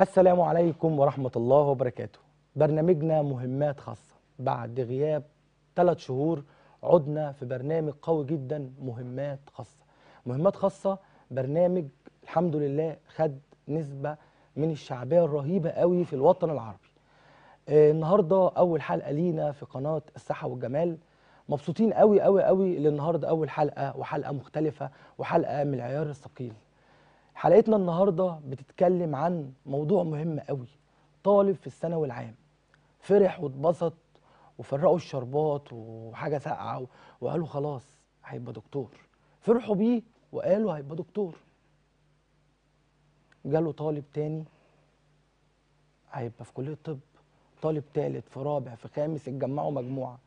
السلام عليكم ورحمة الله وبركاته. برنامجنا مهمات خاصة. بعد غياب 3 شهور عدنا في برنامج قوي جدا، مهمات خاصة. مهمات خاصة برنامج الحمد لله خد نسبة من الشعبية الرهيبة قوي في الوطن العربي. النهاردة أول حلقة لينا في قناة الصحة والجمال، مبسوطين قوي قوي قوي اللي النهاردة أول حلقة، وحلقة مختلفة وحلقة من العيار الثقيل. حلقتنا النهارده بتتكلم عن موضوع مهم قوي. طالب في الثانوي العام فرح واتبسط وفرقوا الشربات وحاجه ساقعه وقالوا خلاص هيبقى دكتور، فرحوا بيه وقالوا هيبقى دكتور. جاله طالب تاني هيبقى في كليه طب، طالب تالت في رابع في خامس، اتجمعوا مجموعه.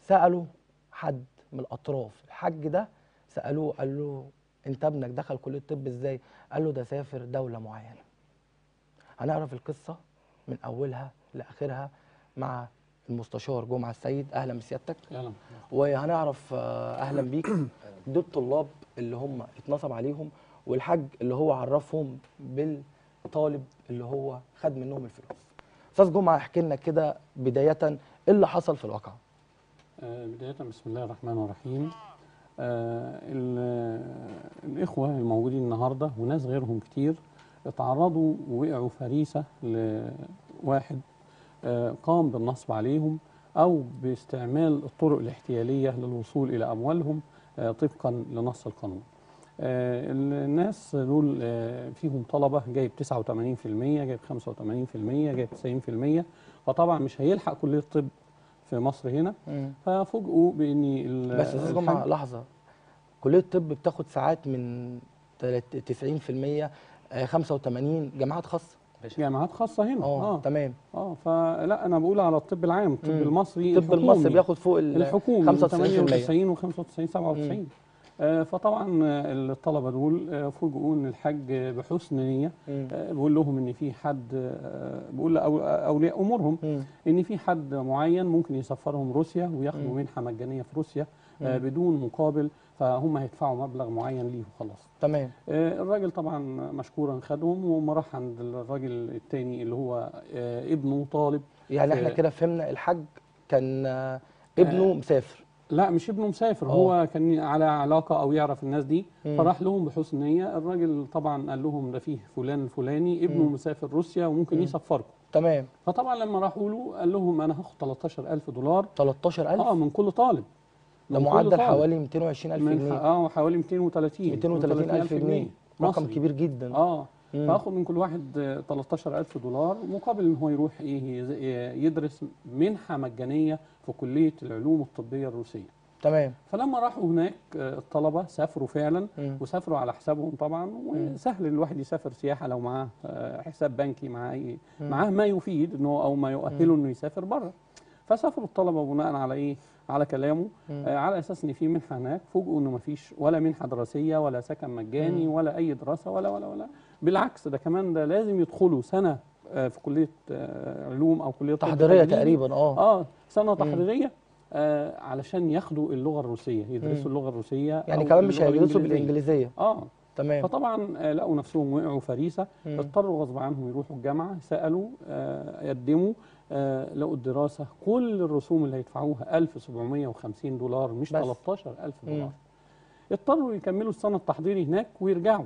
سالوا حد من الاطراف، الحاج ده سالوه قال له انت ابنك دخل كليه الطب ازاي؟ قال له ده سافر دوله معينه. هنعرف القصه من اولها لاخرها مع المستشار جمعه السيد. اهلا بسيادتك. اهلا. وهنعرف اهلا بيك. دول الطلاب اللي هم اتنصب عليهم والحاج اللي هو عرفهم بالطالب اللي هو خد منهم الفلوس. استاذ جمعه احكي لنا كده بدايه ايه اللي حصل في الواقع. بدايه بسم الله الرحمن الرحيم. الإخوة الموجودين النهاردة وناس غيرهم كتير اتعرضوا ووقعوا فريسة لواحد قام بالنصب عليهم أو باستعمال الطرق الاحتيالية للوصول إلى أموالهم طبقا لنص القانون. الناس دول فيهم طلبة جايب 89%، جايب 85%، جايب 90%، فطبعا مش هيلحق كلية الطب في مصر هنا. ففوجئوا بان بس استاذ جمعه لحظه، كليه الطب بتاخد ساعات من 90%، 85 جامعات خاصه. جامعات خاصه هنا تمام. فلا انا بقول على الطب العام، الطب المصري. الطب المصري بياخد فوق الحكومي 95% و95 97. فطبعا الطلبه دول فوجئوا ان الحاج بحسن نيه بيقول لهم ان في حد، بيقول لاولياء امورهم ان في حد معين ممكن يسفرهم روسيا وياخدوا منحه مجانيه في روسيا بدون مقابل، فهم هيدفعوا مبلغ معين ليه خلاص. تمام. الراجل طبعا مشكورا خدهم وما راح عند الراجل الثاني اللي هو ابنه طالب. يعني احنا كده فهمنا الحاج كان ابنه مسافر. لا مش ابنه مسافر، هو كان على علاقه او يعرف الناس دي، فراح لهم بحسن نيه. الراجل طبعا قال لهم ده فيه فلان الفلاني ابنه مسافر روسيا وممكن يسفركم. تمام. فطبعا لما راحوا له قال لهم انا هاخد 13000 دولار. 13000 من كل طالب، ده معدل حوالي 220000 جنيه. حوالي 230000 جنيه، رقم كبير جدا. فاخد من كل واحد 13000 دولار مقابل ان هو يروح يدرس منحه مجانيه في كليه العلوم الطبيه الروسيه. تمام. فلما راحوا هناك الطلبه سافروا فعلا، وسافروا على حسابهم طبعا. وسهل الواحد يسافر سياحه لو معاه حساب بنكي، معاه ما يفيد انه او ما يؤهله انه يسافر بره. فسافروا الطلبه بناء على ايه؟ على كلامه، على اساس ان في منحه هناك. فوجئوا انه ما فيش ولا منحه دراسيه ولا سكن مجاني ولا اي دراسه ولا ولا ولا، بالعكس ده كمان ده لازم يدخلوا سنه في كليه علوم او كليه تحضيريه تقريبا. سنه تحضيريه علشان ياخدوا اللغه الروسيه، يدرسوا اللغه الروسيه، يعني كمان مش هيدرسوا بالانجليزيه. تمام. فطبعا لقوا نفسهم وقعوا فريسه، اضطروا غصب عنهم يروحوا الجامعه، سالوا قدموا، لقوا الدراسه كل الرسوم اللي هيدفعوها 1750 دولار، مش 13000 دولار. اضطروا يكملوا السنه التحضيري هناك ويرجعوا.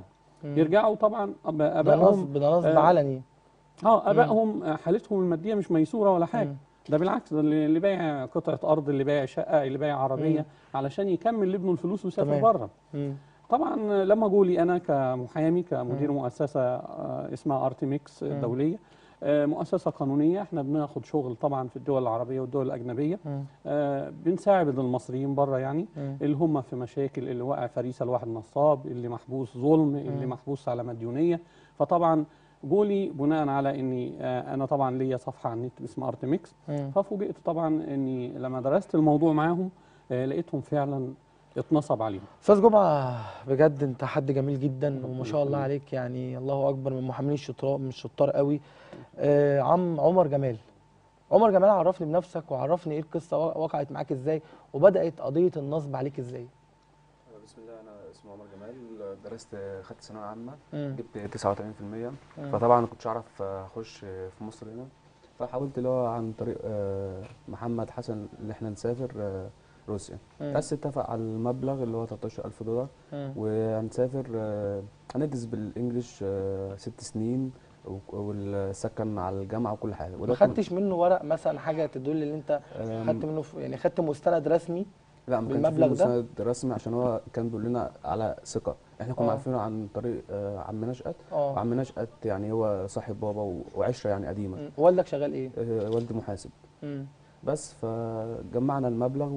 طبعا ابائهم بنصب علني. ابائهم حالتهم الماديه مش ميسوره ولا حاجه. ده بالعكس، ده اللي بايع قطعه ارض، اللي بايع شقه، اللي بايع عربيه علشان يكمل لابنه الفلوس ويسافر بره. طبعا لما جوا لي انا كمحامي، كمدير مؤسسه اسمها أرتميكس الدوليه، مؤسسه قانونيه، احنا بناخد شغل طبعا في الدول العربيه والدول الاجنبيه، بنساعد المصريين بره، يعني اللي هم في مشاكل، اللي وقع فريسه الواحد نصاب، اللي محبوس ظلم، اللي محبوس على مديونيه. فطبعا جولي بناء على اني انا طبعا ليا صفحه على النت اسمها أرتميكس، ففوجئت طبعا اني لما درست الموضوع معاهم لقيتهم فعلا اتنصب عليهم. استاذ جمعه بجد انت حد جميل جدا وما شاء الله عليك، يعني الله اكبر، من محامين الشطار، من الشطار قوي. عم عمر جمال، عرفني بنفسك وعرفني ايه القصه، وقعت معاك ازاي وبدات قضيه النصب عليك ازاي؟ بسم الله، انا اسمي اسمه عمر جمال، درست خدت ثانويه عامه، جبت 89%، فطبعا ما كنتش اعرف اخش في مصر هنا، فحاولت اللي هو عن طريق محمد حسن اللي احنا نسافر روسيا، بس اتفق على المبلغ اللي هو 13000 دولار وهنسافر هندرس بالانجلش 6 سنين والسكن على الجامعه وكل حاجه. ما خدتش منه ورق مثلا حاجه تدل ان انت خدت منه يعني خدت مستند رسمي؟ لا، ما كانش في مستند رسمي عشان هو كان بيقول لنا على ثقه، احنا كنا عارفينه عن طريق عم نشأت. وعم نشأت يعني هو صاحب بابا وعشره يعني قديمه. والدك شغال ايه؟ والدي محاسب. بس فجمعنا المبلغ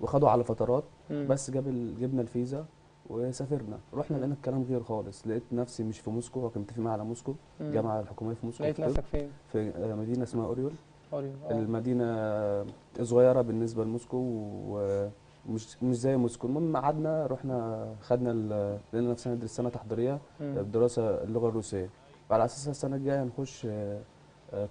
وخدوا على فترات، بس جبنا الفيزا وسافرنا. رحنا لقينا الكلام غير خالص، لقيت نفسي مش في موسكو، هو كان متفق معايا على موسكو، جامعه الحكوميه في موسكو. لقيت نفسك فين؟ في مدينه اسمها أوريول. المدينه صغيره بالنسبه لموسكو ومش زي موسكو. المهم قعدنا، رحنا خدنا لقينا نفسنا ندرس سنه تحضيريه بدراسه اللغه الروسيه، وعلى اساسها السنه الجايه هنخش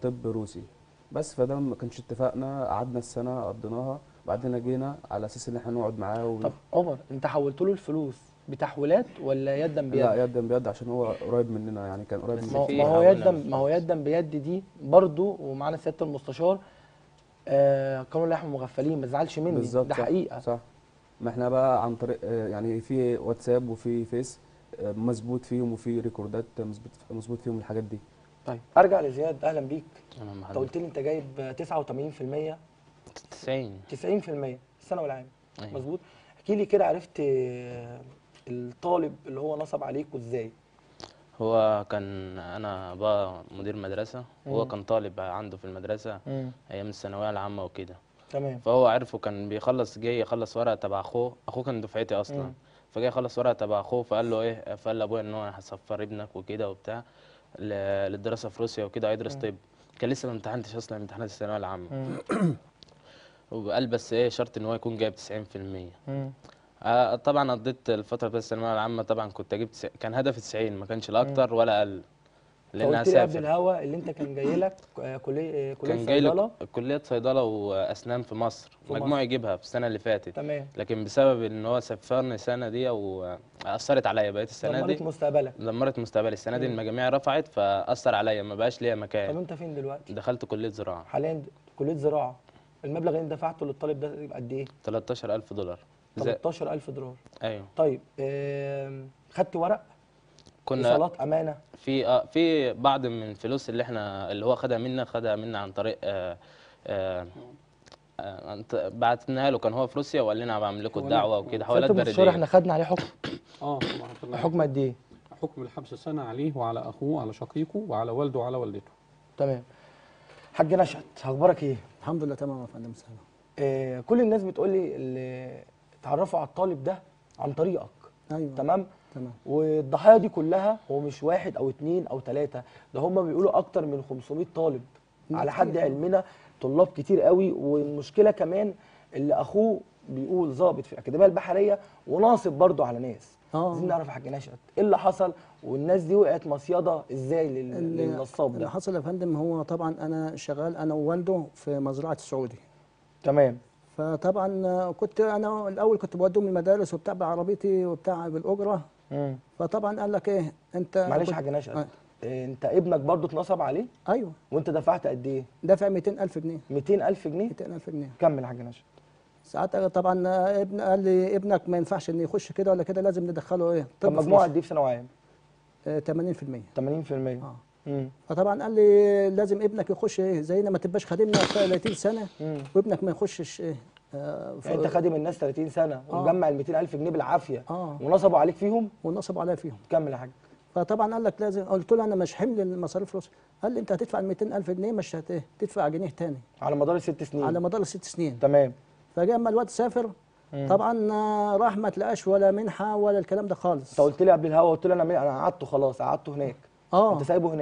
طب روسي. بس فده ما كانش اتفقنا، قعدنا السنه قضيناها، بعدين جينا على اساس ان احنا نقعد معاه طب عمر، انت حولت له الفلوس بتحويلات ولا يدا بيد؟ لا، يدا بيد عشان هو قريب مننا، يعني كان قريب مننا. ما هو يدا بيد دي برضه، ومعانا سياده المستشار قانون اللي احنا مغفلين، ما تزعلش مني بالظبط، ده حقيقه صح. ما احنا بقى عن طريق يعني في واتساب وفي فيس مظبوط فيهم، وفي ريكوردات مظبوط فيهم الحاجات دي. طيب ارجع لزياد، اهلا بيك. انت قلت لي انت جايب 89%، 90% السنه والعام، مظبوط؟ احكي لي كده، عرفت الطالب اللي هو نصب عليكوا ازاي؟ هو كان انا بقى مدير مدرسه، وهو كان طالب عنده في المدرسه ايام الثانويه العامه وكده، تمام. فهو عرفه، كان بيخلص جاي يخلص ورقه تبع اخوه كان دفعتي اصلا، فجاي يخلص ورقه تبع اخوه، فقال له ايه، فقال لابويا ان هو هسفر ابنك وكده وبتاع للدراسه في روسيا وكده، هيدرس طب. كان لسه ما امتحنتش اصلا امتحانات الثانويه العامه، وقال بس ايه، شرط ان هو يكون جايب 90%. طبعا قضيت الفتره بتاعت الثانويه العامه، طبعا كنت جبت كان هدفي 90، ما كانش لا اكتر ولا اقل، لان انا سافرت. قبل الهوا اللي انت كان جاي لك كليه صيدله، كليه صيدله واسنان في مصر، مجموعي يجيبها في السنه اللي فاتت، تمام. لكن بسبب ان هو سافرني السنه دي واثرت عليا بقيت السنه دي، دمرت مستقبلك، دمرت مستقبلي. السنه دي المجاميع رفعت، فاثر عليا، ما بقاش ليا مكان. طب انت فين دلوقتي؟ دخلت كليه زراعه حاليا، كليه زراعه. المبلغ اللي انت دفعته للطالب ده يبقى قد ايه؟ $13,000. 13000 دولار ايوه. طيب خدت ورق وصالات امانه في في بعض من الفلوس اللي احنا اللي هو خدها منا عن طريق بعتناها له، كان هو في روسيا وقال لنا بعمل لكم الدعوه وكده، حوالات برديه. الشهر احنا خدنا عليه حكم حكم قد ايه؟ حكم الحبس سنه عليه وعلى اخوه وعلى شقيقه وعلى والده وعلى والدته. تمام. حاج نشأت، اخبارك ايه؟ الحمد لله تمام يا فندم. سلام. كل الناس بتقول لي اللي اتعرفوا على الطالب ده عن طريقك. ايوه تمام. والضحايا دي كلها هو مش واحد او اتنين او تلاته، ده هم بيقولوا اكتر من 500 طالب على حد علمنا، طلاب كتير قوي. والمشكله كمان اللي اخوه بيقول ضابط في الاكاديميه البحريه وناصب برضه على ناس. عايزين نعرف يا حاج نشأت ايه اللي حصل، والناس دي وقعت مصيده ازاي للنصاب ده؟ اللي حصل يا فندم، هو طبعا انا شغال انا ووالده في مزرعه السعودي، تمام. فطبعا كنت انا الاول كنت بوديهم المدارس وبتاع بعربيتي وبتاع بالاجره. فطبعا قال لك ايه انت، معلش يا حاج نشأت، انت ابنك برضه اتنصب عليه؟ ايوه. وانت دفعت قد ايه؟ دافع 200000 جنيه. 200000 جنيه؟ 200000 جنيه. كمل يا حاج نشأت. ساعات طبعا ابن قال لي ابنك ما ينفعش ان يخش كده ولا كده، لازم ندخله ايه؟ طب مجموعه قد ايه في ثانوي عام؟ 80%. فطبعا قال لي لازم ابنك يخش ايه، زينا ما تبقاش خادمنا 30 سنه وابنك ما يخشش ايه. يعني انت خادم الناس 30 سنه ومجمع ال 200000 جنيه بالعافيه، ونصبوا عليك فيهم؟ ونصبوا عليا فيهم. كمل يا حاج. فطبعا قال لك لازم، قلت له انا مش حمل المصاريف روسيا، قال لي انت هتدفع ال 200000 جنيه مش هتدفع جنيه تاني على مدار ال6 سنين. على مدار ال6 سنين، تمام. فجاء اما الواد سافر، طبعا راح ما تلاقاش ولا منحه ولا الكلام ده خالص. انت قلت لي قبل الهوا، قلت له انا قعدته خلاص، قعدته هناك. انت سايبه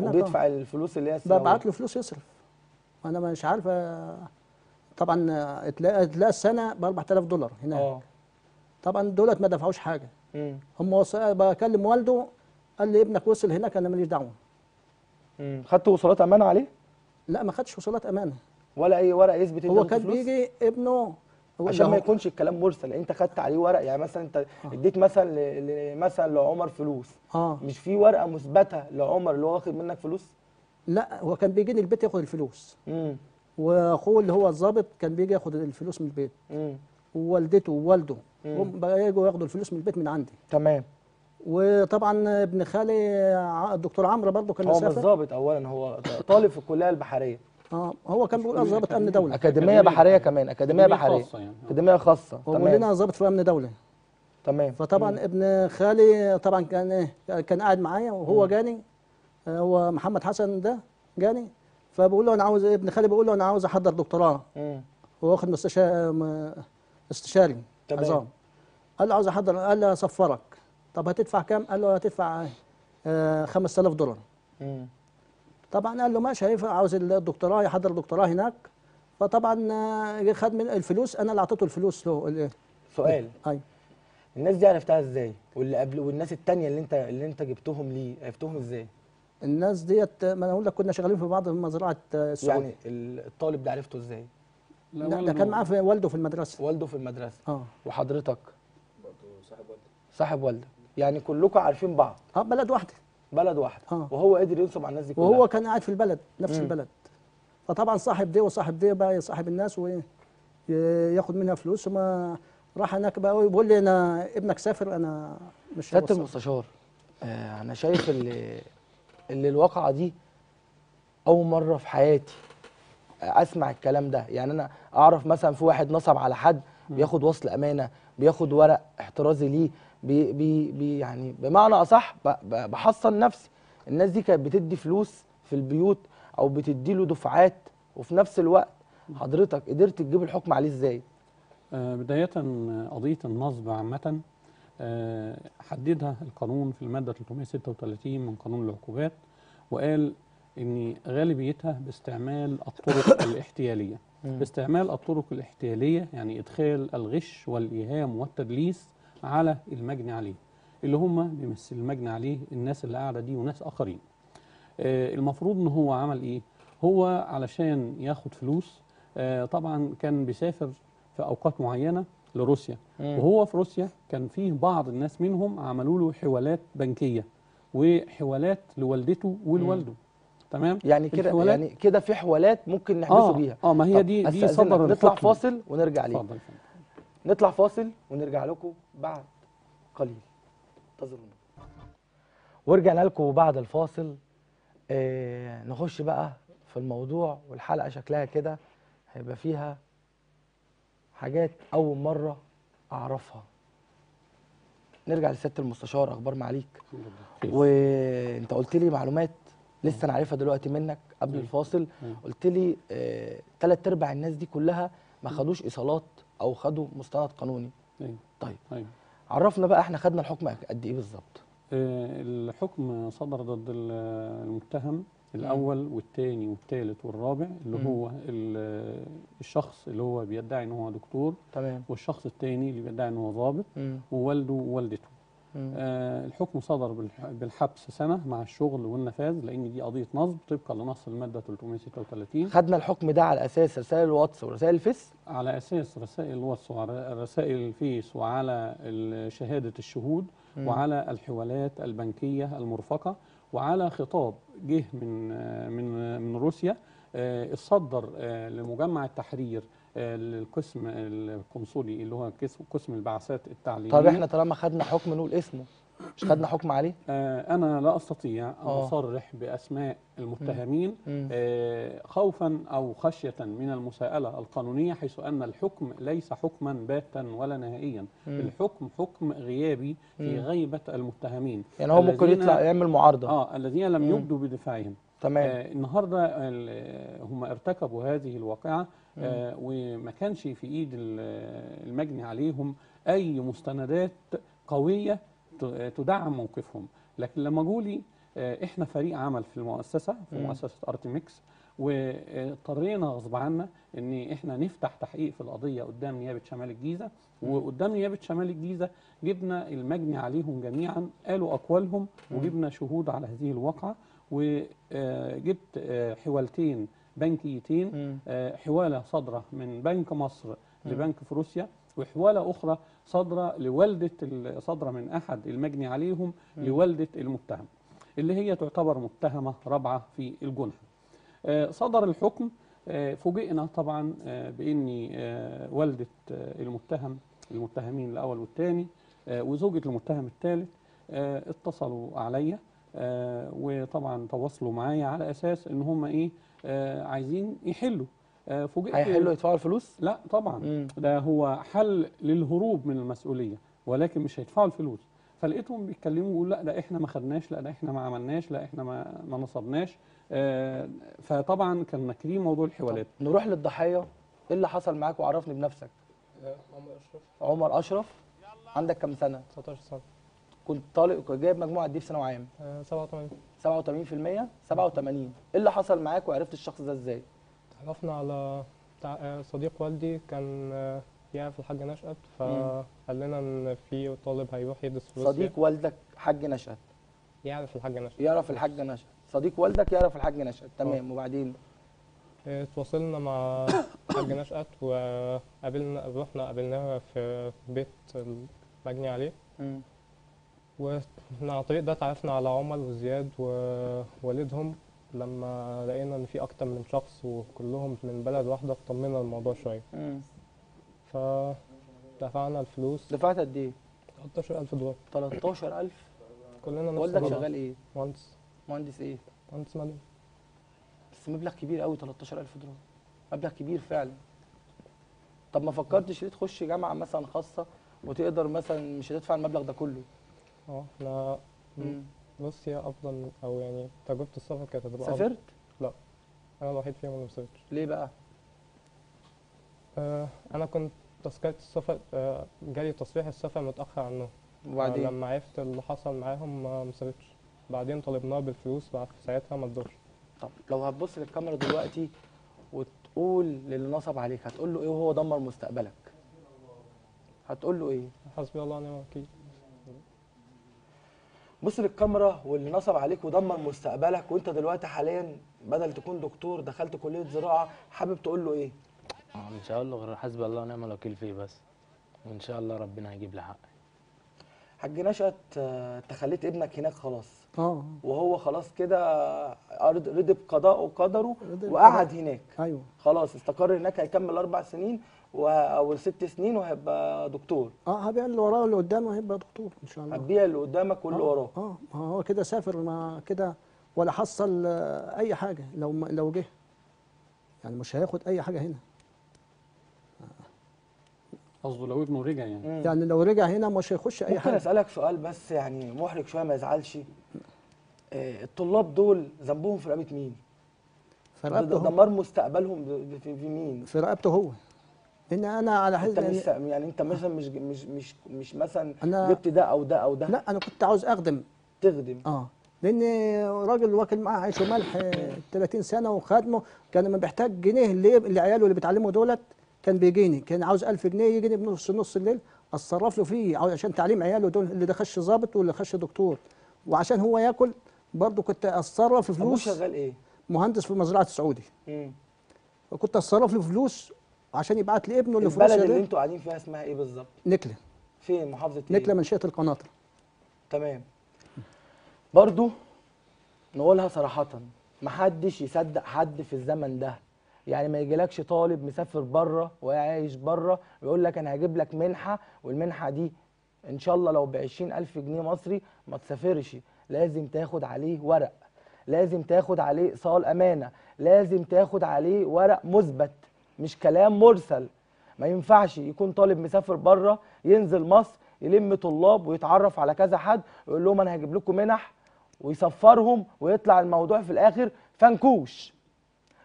هناك وبيدفع الفلوس اللي هي ببعت له فلوس يصرف، انا مش عارفه. طبعا اتلاقى السنه ب $4000 هناك. طبعا دولت ما دفعوش حاجه. هم بكلم والده قال لي ابنك وصل هناك، انا ماليش دعوه. خدت وصولات امانه عليه؟ لا، ما خدتش وصولات امانه ولا اي ورق يثبت ان هو كان بيجي ابنه عشان ما يكونش الكلام مرسل، انت خدت عليه ورق. يعني مثلا انت اديت مثلا لعمر فلوس، مش في ورقه مثبته لعمر اللي هو واخد منك فلوس؟ لا، هو كان بيجي لي البيت ياخد الفلوس، واخوه اللي هو الضابط كان بيجي ياخد الفلوس من البيت، ووالدته ووالده هم بيجوا ياخدوا الفلوس من البيت من عندي. تمام. وطبعا ابن خالي الدكتور عمرو برضه كان مسافر، هو مش ضابط اولا، هو طالب في الكليه البحريه. هو كان بيقول ضابط امن دوله، اكاديميه بحريه كمان، اكاديميه بحريه خاصه يعني. اكاديميه خاصه، هو لنا ضابط في امن دوله. تمام. فطبعا ابن خالي طبعا كان قاعد معايا، وهو جاني، هو محمد حسن ده جاني، فبقول له انا عاوز، ابن خالي بيقول له انا عاوز احضر دكتوراه، هو واخد استشاري عظام. قال له عاوز احضر، قال له اصفرك، طب هتدفع كام؟ قال له هتدفع $5000. طبعا قال له ماشي، هيفرق، عاوز الدكتوراه، يحضر دكتوراه هناك. فطبعا خد من الفلوس، انا اللي اعطيته الفلوس. هو سؤال، ايوه، الناس دي عرفتها ازاي؟ واللي قبل والناس الثانيه اللي انت جبتهم ليه، عرفتهم ازاي؟ الناس ديت، ما انا اقول لك كنا شغالين في بعض مزرعه السعوديه. يعني الطالب ده عرفته ازاي؟ لا، ده كان معاه والده في المدرسه. والده في المدرسه. وحضرتك برضه صاحب والده. صاحب والده، يعني كلكم عارفين بعض. بلد واحده. بلد واحده. وهو قادر ينصب على الناس دي كلها، وهو كان قاعد في البلد، نفس البلد. فطبعا صاحب دي وصاحب دي بقى يصاحب الناس وياخد منها فلوس، ثم راح هناك بقى ويقول لي انا ابنك سافر، انا مش سيادة المستشار، انا شايف اللي الواقعه دي اول مره في حياتي اسمع الكلام ده. يعني انا اعرف مثلا في واحد نصب على حد، بياخد وصل امانه، بياخد ورق احترازي ليه، بي بي يعني بمعنى اصح بحصن نفسي. الناس دي كانت بتدي فلوس في البيوت او بتدي له دفعات، وفي نفس الوقت حضرتك قدرت تجيب الحكم عليه ازاي؟ بدايه، قضيه النصب عامه حددها القانون في الماده 336 من قانون العقوبات، وقال ان غالبيتها باستعمال الطرق الاحتياليه. باستعمال الطرق الاحتياليه يعني ادخال الغش والايهام والتدليس على المجني عليه، اللي هم بيمثل المجني عليه الناس اللي قاعده دي وناس اخرين. المفروض ان هو عمل ايه؟ هو علشان ياخد فلوس طبعا كان بيسافر في اوقات معينه لروسيا، وهو في روسيا كان فيه بعض الناس منهم عملوا له حوالات بنكيه وحوالات لوالدته ولوالده. تمام. يعني كده، يعني كده في حوالات ممكن نحبسه بيها. ما هي دي صدر. نطلع فاصل ونرجع ليه. نطلع فاصل ونرجع لكم بعد قليل، انتظرونا. ورجعنا لكم بعد الفاصل. نخش بقى في الموضوع، والحلقه شكلها كده هيبقى فيها حاجات اول مره اعرفها. نرجع لسياده المستشار، اخبار معاليك. وانت قلت لي معلومات لسه انا عارفها دلوقتي منك قبل الفاصل. قلت لي 3/4 الناس دي كلها ما خدوش ايصالات او خدوا مستند قانوني. طيب، عرفنا بقى احنا خدنا الحكم قد ايه بالظبط؟ الحكم صدر ضد المتهم الاول والثاني والثالث والرابع، اللي هو الشخص اللي هو بيدعي ان هو دكتور. تمام. والشخص الثاني اللي بيدعي ان هو ضابط، ووالده ووالدته. الحكم صدر بالحبس سنه مع الشغل والنفاذ، لان دي قضيه نصب طبقا لنص الماده 336. خدنا الحكم ده على اساس رسائل الواتس ورسائل الفيس؟ على اساس رسائل الواتس وعلى رسائل الفيس، وعلى شهاده الشهود، وعلى الحوالات البنكيه المرفقه، وعلى خطاب جه من روسيا اتصدر لمجمع التحرير للقسم القنصلي اللي هو قسم البعثات التعليميه. طب احنا طالما خدنا حكم نقول اسمه، مش خدنا حكم عليه؟ انا لا استطيع ان اصرح باسماء المتهمين خوفا او خشيه من المساءله القانونيه، حيث ان الحكم ليس حكما باتا ولا نهائيا. الحكم حكم غيابي في غيبه المتهمين، يعني هو ممكن يطلع يعمل معارضه. الذين لم يبدوا بدفاعهم. تمام. النهارده هم ارتكبوا هذه الواقعه، وما كانش في ايد المجني عليهم اي مستندات قويه تدعم موقفهم. لكن لما جولي احنا فريق عمل في المؤسسه، في مؤسسه أرتميكس، واضطرينا غصب عنا ان احنا نفتح تحقيق في القضيه قدام نيابه شمال الجيزه. وقدام نيابه شمال الجيزه جبنا المجني عليهم جميعا، قالوا اقوالهم، وجبنا شهود على هذه الواقعه، وجبت حوالتين بنكيتين. حواله صادره من بنك مصر لبنك في روسيا، وحوالة أخرى صادرة لوالدة، صادرة من أحد المجني عليهم لوالدة المتهم اللي هي تعتبر متهمة رابعة في الجنح. صدر الحكم، فوجئنا طبعا بأن والدة المتهمين الأول والثاني وزوجة المتهم الثالث اتصلوا عليا، وطبعا تواصلوا معايا على أساس إن هم إيه عايزين يحلوا. فوجئت هيحلوا يدفعوا الفلوس؟ لا طبعا ده هو حل للهروب من المسؤولية، ولكن مش هيدفعوا الفلوس. فلقيتهم بيتكلموا ويقولوا لا ده احنا ما خدناش، لا ده احنا ما عملناش، لا احنا ما نصبناش. فطبعا كان ناكلين موضوع الحوالات. نروح للضحية، ايه اللي حصل معاك وعرفني بنفسك؟ عمر أشرف. عمر أشرف، عندك كم سنة؟ 19 سنة. كنت طالب جايب مجموعة قد ايه في ثانوي عام؟ 87%. 87. ايه اللي حصل معاك وعرفت الشخص ده ازاي؟ تعرفنا على صديق والدي، كان يعرف الحاجة نشأت، فقال لنا ان في طالب هيروح يدرس في روسيا. صديق والدك حاج نشأت؟ يعرف الحاجة نشأت. يعرف الحاجة نشأت، صديق والدك يعرف الحاجة نشأت، تمام. وبعدين تواصلنا مع حاج نشأت وقابلنا، رحنا قابلناها في بيت المجني عليه، وعن طريق ده تعرفنا على عمر وزياد ووالدهم. لما لقينا ان في اكتر من شخص وكلهم من بلد واحده اطمنا الموضوع شويه. فدفعنا الفلوس. دفعت قد ايه؟ $13,000. 13,000؟ كلنا نفس. والدك شغال ايه؟ مهندس. مهندس ايه؟ مهندس مدني. بس مبلغ كبير قوي، $13,000، مبلغ كبير فعلا. طب ما فكرتش ليه تخش جامعه مثلا خاصه وتقدر مثلا مش هتدفع المبلغ ده كله؟ احنا بص هي افضل، او يعني تجربه السفر كانت هتبقى. سافرت؟ لا انا الوحيد فيهم اللي مسافرش. ليه بقى؟ انا كنت تذكره السفر، جالي تصريح السفر متاخر عنهم. وبعدين لما عرفت اللي حصل معاهم ما مسافرتش. بعدين طلبناها بالفلوس بعد ساعتها ما تدورش. طب لو هتبص للكاميرا دلوقتي وتقول للي نصب عليك هتقول له ايه وهو دمر مستقبلك؟ هتقول له ايه؟ حسبي الله ونعم الوكيل. بص للكاميرا واللي نصب عليك ودمر مستقبلك، وانت دلوقتي حاليا بدل تكون دكتور دخلت كليه زراعه، حابب تقول له ايه؟ مش هقول له غير حسبي الله ونعم الوكيل فيه بس، وان شاء الله ربنا هيجيب لي حقي. حاج نشأت، انت خليت ابنك هناك خلاص، وهو خلاص كده رضي بقضاء وقدره وقعد هناك. ايوه خلاص استقر هناك، هيكمل 4 سنين او 6 سنين وهيبقى دكتور. هبيع اللي وراه واللي قدامه هيبقى دكتور ان شاء الله. هتبيع اللي قدامك واللي وراه. ما هو كده سافر، ما كده ولا حصل اي حاجه. لو جه يعني مش هياخد اي حاجه هنا. قصده لو ابنه رجع يعني. يعني لو رجع هنا مش هيخش اي حاجه. ممكن اسالك سؤال بس يعني محرج شويه ما يزعلش؟ الطلاب دول ذنبهم في رقبه مين؟ في رقبته. دمار مستقبلهم في مين؟ في رقبته هو. ان انا على حسب يعني انت مثلا مش مثلا جبت ده او ده او ده. لا انا كنت عاوز اخدم. تخدم. لان راجل واكل معاه عيش وملح 30 سنه وخدمه، كان لما بيحتاج جنيه لعياله اللي بتعلمه دولت كان بيجيني، كان عاوز 1000 جنيه يجيني بنص الليل اتصرف له فيه عشان تعليم عياله دول، اللي ده خش ظابط واللي خش دكتور، وعشان هو ياكل برضه كنت اتصرف فلوس. ابوه شغال ايه؟ مهندس في مزرعه السعودي. وكنت اتصرف له فلوس عشان يبعت لابنه اللي في روسيا. البلد اللي انتوا قاعدين فيها اسمها ايه بالظبط؟ نكلة. فين؟ محافظة ايه؟ نكلة، منشاه القناطر. تمام. برضو نقولها صراحة، محدش يصدق حد في الزمن ده، يعني ما يجيلكش طالب مسافر بره وعايش بره ويقول لك انا هجيب لك منحة، والمنحة دي ان شاء الله لو ب 20,000 جنيه مصري ما تسافرش، لازم تاخد عليه ورق، لازم تاخد عليه ايصال امانة، لازم تاخد عليه ورق مثبت مش كلام مرسل. ما ينفعش يكون طالب مسافر بره ينزل مصر يلم طلاب ويتعرف على كذا حد ويقول لهم انا هجيب لكم منح ويسفرهم، ويطلع الموضوع في الاخر فنكوش.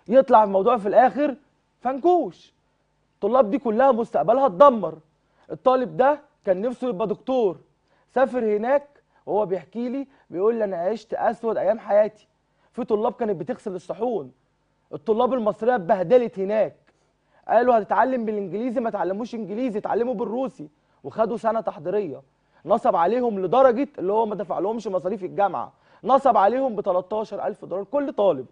يطلع الموضوع في الاخر فنكوش. الطلاب دي كلها مستقبلها اتدمر. الطالب ده كان نفسه يبقى دكتور، سافر هناك وهو بيحكي لي بيقول لي انا عشت اسود ايام حياتي. في طلاب كانت بتغسل الصحون، الطلاب المصريه اتبهدلت هناك. قالوا هتتعلم بالانجليزي، ما تعلموش انجليزي، اتعلموا بالروسي وخدوا سنه تحضيريه. نصب عليهم لدرجه اللي هو ما دفع لهمش مصاريف الجامعه، نصب عليهم ب $13,000 كل طالب،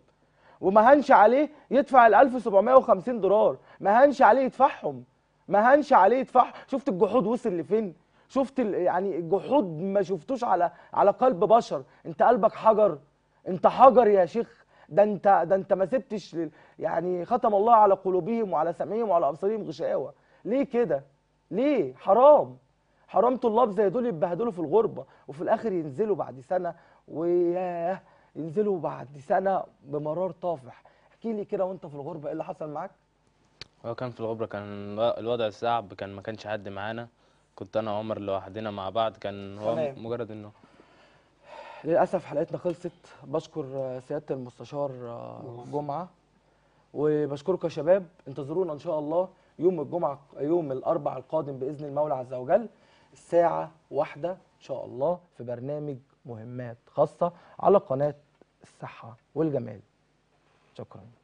وما هنش عليه يدفع ال $1,750، ما هنش عليه يدفعهم، ما هنش عليه دفاع. شفت الجحود وصل لفين؟ شفت يعني الجحود ما شفتوش على قلب بشر. انت قلبك حجر، انت حجر يا شيخ. ده انت ما سبتش يعني ختم الله على قلوبهم وعلى سمعهم وعلى ابصارهم غشاوه. ليه كده؟ ليه؟ حرام حرام. طلاب زي دول يتبهدلوا في الغربه وفي الاخر ينزلوا بعد سنه، وياه ينزلوا بعد سنه بمرار طافح. احكي لي كده وانت في الغربه ايه اللي حصل معاك؟ هو كان في الغربه كان الوضع صعب، كان ما كانش حد معانا، كنت انا وعمر لوحدنا مع بعض. كان هو مجرد انه للاسف حلقتنا خلصت. بشكر سياده المستشار جمعه، وبشكركم يا شباب. انتظرونا ان شاء الله يوم الجمعه، يوم الاربعاء القادم باذن المولى عز وجل، الساعه 1 ان شاء الله، في برنامج مهمات خاصه على قناه الصحه والجمال. شكرا.